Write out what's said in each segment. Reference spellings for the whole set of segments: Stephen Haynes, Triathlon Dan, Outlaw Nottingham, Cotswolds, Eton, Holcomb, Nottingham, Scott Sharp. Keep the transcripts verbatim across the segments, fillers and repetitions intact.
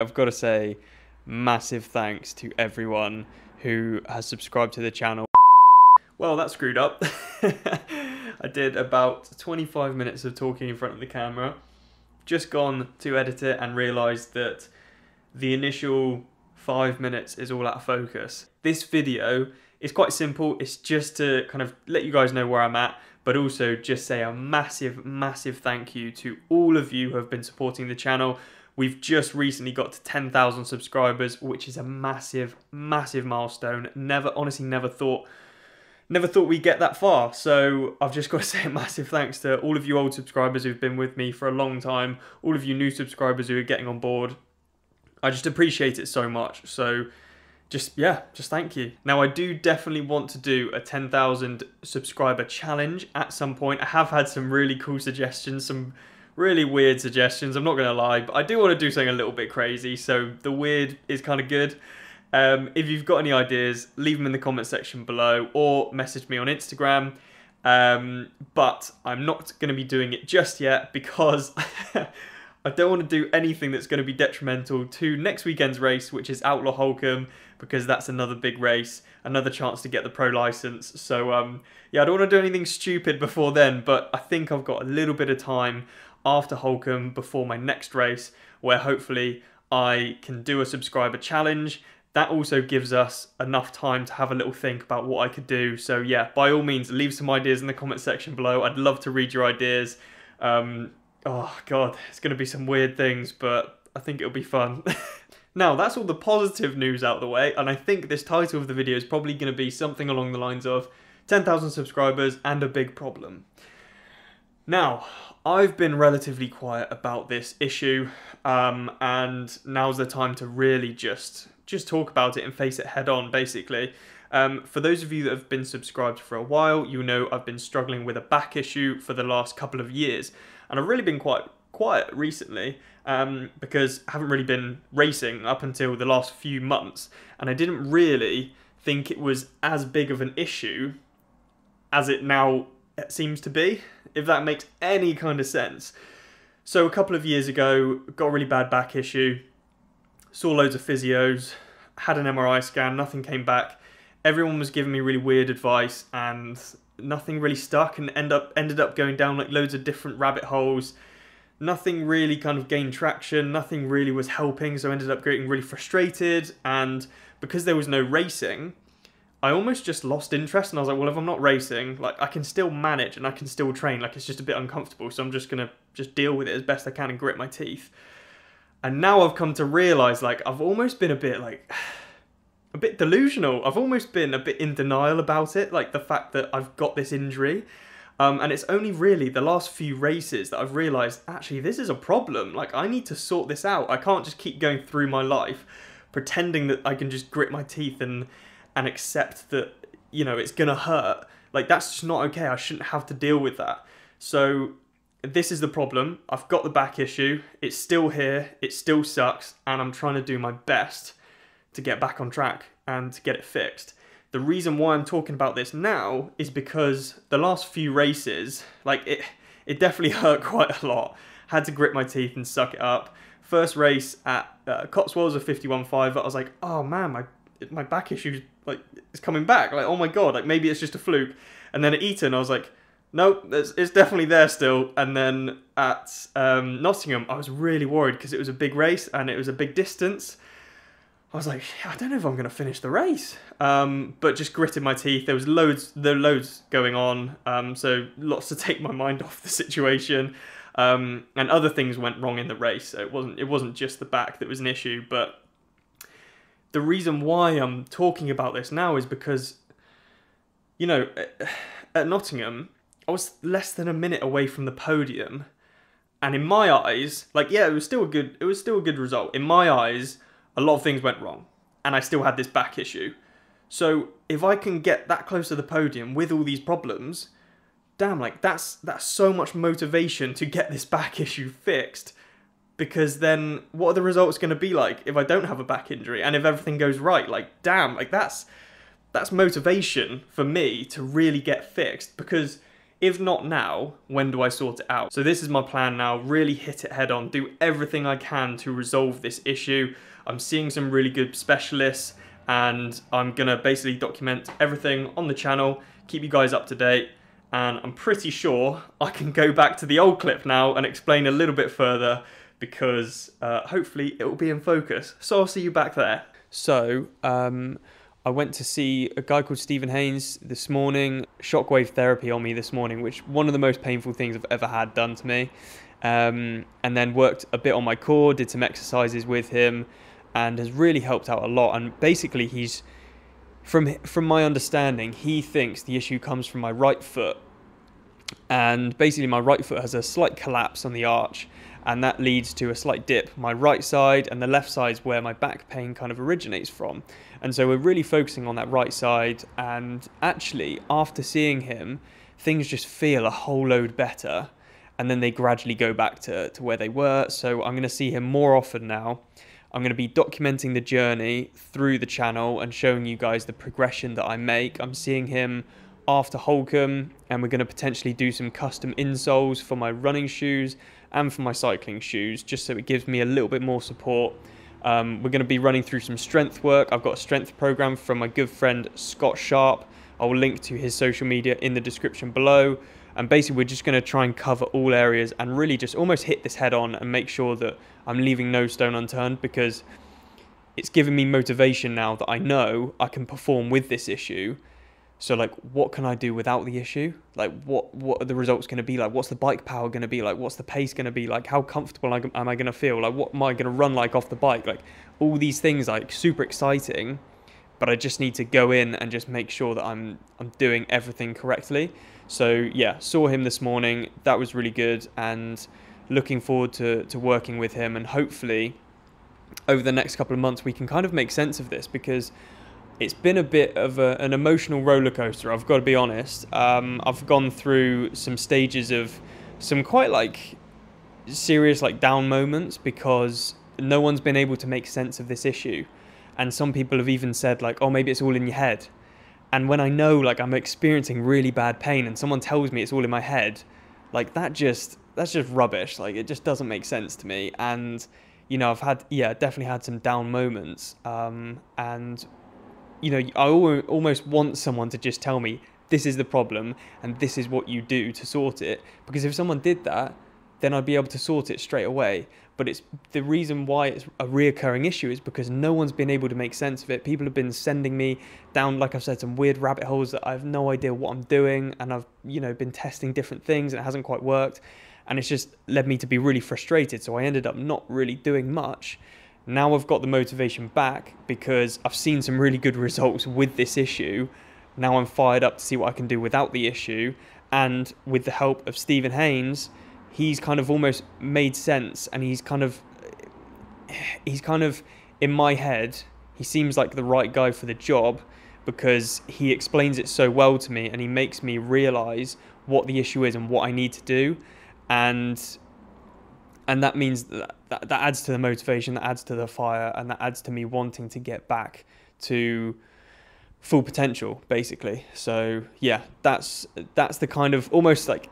I've got to say massive thanks to everyone who has subscribed to the channel. Well, that screwed up. I did about twenty-five minutes of talking in front of the camera, just gone to edit it and realised that the initial five minutes is all out of focus. This video is quite simple, it's just to kind of let you guys know where I'm at, but also just say a massive, massive thank you to all of you who have been supporting the channel. We've just recently got to ten thousand subscribers, which is a massive, massive milestone. Never, honestly, never thought, never thought we'd get that far. So I've just got to say a massive thanks to all of you old subscribers who've been with me for a long time, all of you new subscribers who are getting on board. I just appreciate it so much. So just, yeah, just thank you. Now, I do definitely want to do a ten thousand subscriber challenge at some point. I have had some really cool suggestions, some really weird suggestions, I'm not going to lie, but I do want to do something a little bit crazy, so the weird is kind of good. Um, if you've got any ideas, leave them in the comment section below or message me on Instagram. Um, but I'm not going to be doing it just yet because I don't want to do anything that's going to be detrimental to next weekend's race, which is Outlaw Nottingham, because that's another big race, another chance to get the pro license. So um, yeah, I don't want to do anything stupid before then, but I think I've got a little bit of time after Nottingham before my next race, where hopefully I can do a subscriber challenge. That also gives us enough time to have a little think about what I could do. So yeah, by all means, leave some ideas in the comment section below. I'd love to read your ideas. Um, oh God, it's going to be some weird things, but I think it'll be fun. Now, that's all the positive news out of the way, and I think this title of the video is probably going to be something along the lines of ten thousand subscribers and a big problem. Now, I've been relatively quiet about this issue, um, and now's the time to really just just talk about it and face it head on, basically. Um, for those of you that have been subscribed for a while, you know I've been struggling with a back issue for the last couple of years, and I've really been quite quiet recently um, because I haven't really been racing up until the last few months, and I didn't really think it was as big of an issue as it now seems to be, if that makes any kind of sense. So a couple of years ago, got a really bad back issue, saw loads of physios, had an M R I scan, nothing came back. Everyone was giving me really weird advice and nothing really stuck, and end up ended up going down like loads of different rabbit holes. Nothing really kind of gained traction, nothing really was helping, so I ended up getting really frustrated, and because there was no racing, I almost just lost interest, and I was like, well, if I'm not racing, like, I can still manage and I can still train, like, it's just a bit uncomfortable, so I'm just gonna just deal with it as best I can and grit my teeth. And now I've come to realise, like, I've almost been a bit, like, a bit delusional. I've almost been a bit in denial about it, like, the fact that I've got this injury, um, and it's only really the last few races that I've realised, actually, this is a problem, like, I need to sort this out. I can't just keep going through my life pretending that I can just grit my teeth and and accept that, you know, it's gonna hurt. Like, that's just not okay. I shouldn't have to deal with that. So this is the problem. I've got the back issue. It's still here. It still sucks. And I'm trying to do my best to get back on track and to get it fixed. The reason why I'm talking about this now is because the last few races, like, it, it definitely hurt quite a lot. Had to grit my teeth and suck it up. First race at uh, Cotswolds, a fifty-one five, I was like, oh man, my my back issue's, like, it's coming back, like, oh my god, like, maybe it's just a fluke. And then at Eton, I was like, nope, it's, it's definitely there still. And then at um, Nottingham, I was really worried because it was a big race and it was a big distance. I was like, I don't know if I'm going to finish the race. Um, but just gritted my teeth. There was loads, there were loads going on, um, so lots to take my mind off the situation. Um, and other things went wrong in the race, so it wasn't, it wasn't just the back that was an issue, but the reason why I'm talking about this now is because, you know, at Nottingham, I was less than a minute away from the podium, and in my eyes, like, yeah, it was still a good, it was still a good result. In my eyes, a lot of things went wrong, and I still had this back issue. So if I can get that close to the podium with all these problems, damn, like, that's that's so much motivation to get this back issue fixed. Because then what are the results going to be like if I don't have a back injury and if everything goes right? Like, damn, like, that's that's motivation for me to really get fixed. Because If not now, when do I sort it out? So this is my plan now, really hit it head on, do everything I can to resolve this issue. I'm seeing some really good specialists and I'm gonna basically document everything on the channel, keep you guys up to date, and I'm pretty sure I can go back to the old clip now and explain a little bit further because uh, hopefully it will be in focus. So I'll see you back there. So, um, I went to see a guy called Stephen Haynes this morning, shockwave therapy on me this morning, which one of the most painful things I've ever had done to me. Um, and then worked a bit on my core, did some exercises with him, and has really helped out a lot. And basically he's, from, from my understanding, he thinks the issue comes from my right foot. And basically my right foot has a slight collapse on the arch, and that leads to a slight dip. My right side and the left side is where my back pain kind of originates from. And so we're really focusing on that right side, and actually after seeing him, things just feel a whole load better, and then they gradually go back to, to where they were. So I'm gonna see him more often now. I'm gonna be documenting the journey through the channel and showing you guys the progression that I make. I'm seeing him after Holcomb, and we're going to potentially do some custom insoles for my running shoes and for my cycling shoes, just so it gives me a little bit more support. Um, we're going to be running through some strength work. I've got a strength program from my good friend Scott Sharp. I'll link to his social media in the description below, and basically we're just going to try and cover all areas and really just almost hit this head on and make sure that I'm leaving no stone unturned, because it's given me motivation now that I know I can perform with this issue. So like, what can I do without the issue? Like, what, what are the results going to be like? What's the bike power going to be like? What's the pace going to be like? How comfortable am I going to feel? Like, what am I going to run like off the bike? Like, all these things are like super exciting, but I just need to go in and just make sure that I'm, I'm doing everything correctly. So yeah, saw him this morning. That was really good, and looking forward to, to working with him. And hopefully over the next couple of months, we can kind of make sense of this, because it's been a bit of a, an emotional roller coaster, I've got to be honest. Um, I've gone through some stages of some quite like serious like down moments, because no one's been able to make sense of this issue. And some people have even said like, oh, maybe it's all in your head. And when I know like I'm experiencing really bad pain and someone tells me it's all in my head, like that just, that's just rubbish. Like it just doesn't make sense to me. And, you know, I've had, yeah, definitely had some down moments. Um, and you know, I almost want someone to just tell me, this is the problem and this is what you do to sort it. Because if someone did that, then I'd be able to sort it straight away. But it's the reason why it's a reoccurring issue is because no one's been able to make sense of it. People have been sending me down, like I've said, some weird rabbit holes that I have no idea what I'm doing. And I've, you know, been testing different things and it hasn't quite worked. And it's just led me to be really frustrated. So I ended up not really doing much. Now I've got the motivation back because I've seen some really good results with this issue. Now I'm fired up to see what I can do without the issue. And with the help of Stephen Haynes, he's kind of almost made sense, and he's kind of, he's kind of, in my head, he seems like the right guy for the job, because he explains it so well to me and he makes me realize what the issue is and what I need to do. And And that means that, that that adds to the motivation, that adds to the fire, and that adds to me wanting to get back to full potential, basically. So yeah, that's that's the kind of almost like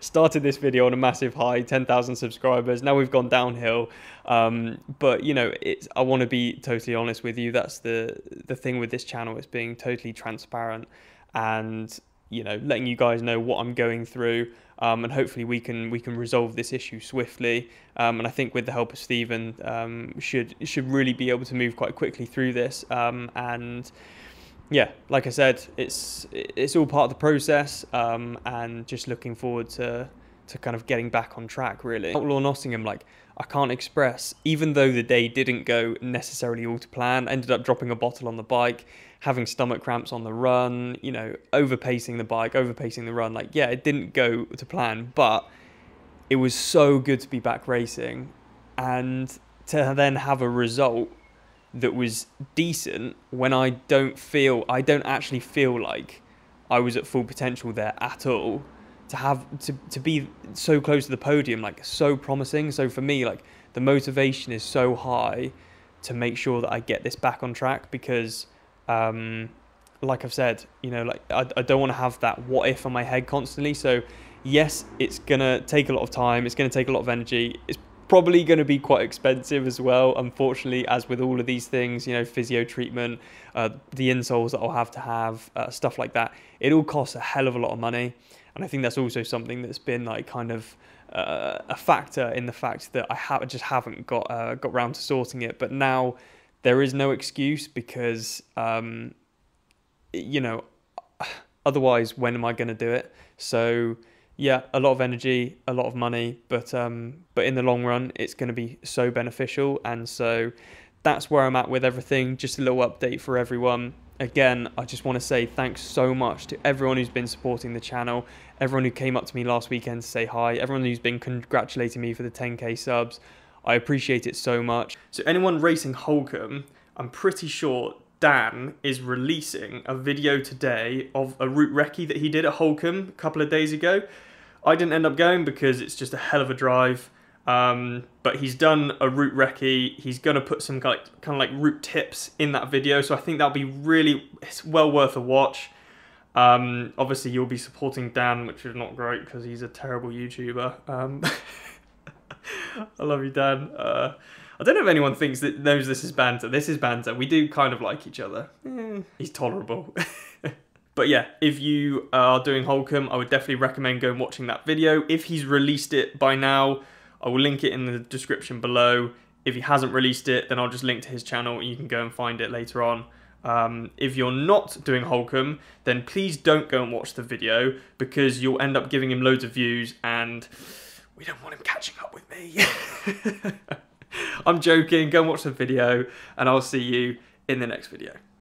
started this video on a massive high, ten thousand subscribers. Now we've gone downhill, um, but you know, it's, I want to be totally honest with you. That's the the thing with this channel. It's being totally transparent and, you know, letting you guys know what I'm going through, um, and hopefully we can we can resolve this issue swiftly. Um, and I think with the help of Stephen, um, should should really be able to move quite quickly through this. Um, and yeah, like I said, it's it's all part of the process, um, and just looking forward to to kind of getting back on track. Really, Outlaw Nottingham, like I can't express. Even though the day didn't go necessarily all to plan, I ended up dropping a bottle on the bike, having stomach cramps on the run, you know, overpacing the bike, overpacing the run. Like, yeah, it didn't go to plan, but it was so good to be back racing and to then have a result that was decent when I don't feel, I don't actually feel like I was at full potential there at all. To have, to, to be so close to the podium, like so promising. So for me, like the motivation is so high to make sure that I get this back on track, because Um, like I've said, you know, like I, I don't want to have that what if on my head constantly. So yes, it's going to take a lot of time. It's going to take a lot of energy. It's probably going to be quite expensive as well. Unfortunately, as with all of these things, you know, physio treatment, uh, the insoles that I'll have to have, uh, stuff like that, it all costs a hell of a lot of money. And I think that's also something that's been like kind of uh, a factor in the fact that I ha just haven't got uh, got round to sorting it. But now there is no excuse because, um, you know, otherwise, when am I going to do it? So yeah, a lot of energy, a lot of money, but um, but in the long run, it's going to be so beneficial. And so that's where I'm at with everything. Just a little update for everyone. Again, I just want to say thanks so much to everyone who's been supporting the channel, everyone who came up to me last weekend to say hi, everyone who's been congratulating me for the ten K subs. I appreciate it so much. So anyone racing Holcomb, I'm pretty sure Dan is releasing a video today of a route recce that he did at Holcomb a couple of days ago. I didn't end up going because it's just a hell of a drive, um, but he's done a route recce. He's going to put some kind of, kind of like route tips in that video, so I think that'll be really, it's well worth a watch. Um, obviously, you'll be supporting Dan, which is not great because he's a terrible YouTuber. Um, I love you, Dan. Uh, I don't know if anyone thinks that knows this is banter. This is banter. We do kind of like each other. Mm. He's tolerable. But yeah, if you are doing Holcomb, I would definitely recommend going watching that video. If he's released it by now, I will link it in the description below. If he hasn't released it, then I'll just link to his channel and you can go and find it later on. Um, if you're not doing Holcomb, then please don't go and watch the video because you'll end up giving him loads of views and we don't want him catching up with me. I'm joking. Go and watch the video and I'll see you in the next video.